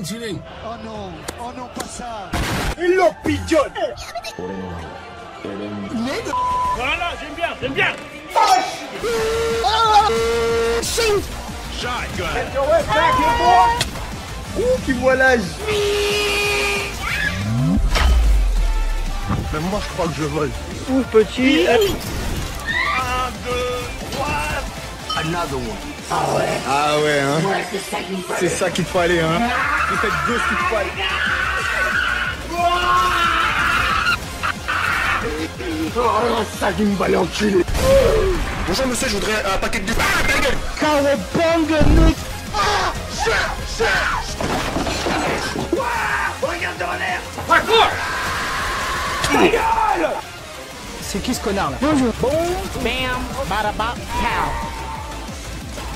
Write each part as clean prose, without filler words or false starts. continuing. Oh no, pas ça. Il l'a pigeon. Voilà, j'aime bien. Shoot. Shotgun. Get your way back here, boy. Ouh, qui voit l'âge. Même moi, je crois que je vole. Ouh, petit. 1, 2, 3. Another one. Ah ouais, hein. C'est ça qu'il te fallait, hein. Vous faites deux ce qu'il te fallait. Oh, ça qui me valait en cul. Bonjour monsieur, je voudrais un paquet de... Ah, ta gueule. Cowabunga, ah, cherche. Regarde dans l'air. Parcours. Ta gueule. C'est qui ce connard là? Bonjour. Boom, bam, badabap, pow.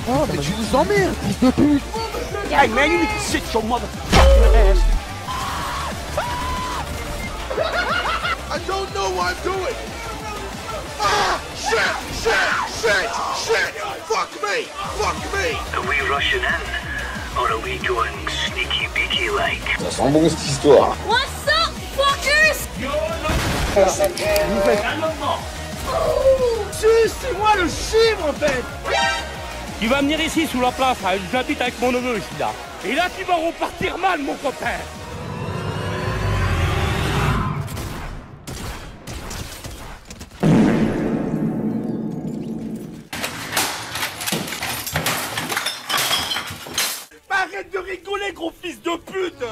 Oh, mais tu vous emmerdes, fils de pute! Hey man, you need to sit your motherfucking ass! I don't know what I'm doing! Ah! Shit! Fuck me! Are we rushing in? Or are we going sneaky-beaky like? Ça sent bon cette histoire! What's up, fuckers? Yo, oh! C'est moi le chibre en fait! Tu vas venir ici sous la place, hein. J'habite avec mon neveu ici là. Et là tu vas repartir mal mon copain. Arrête de rigoler gros fils de pute.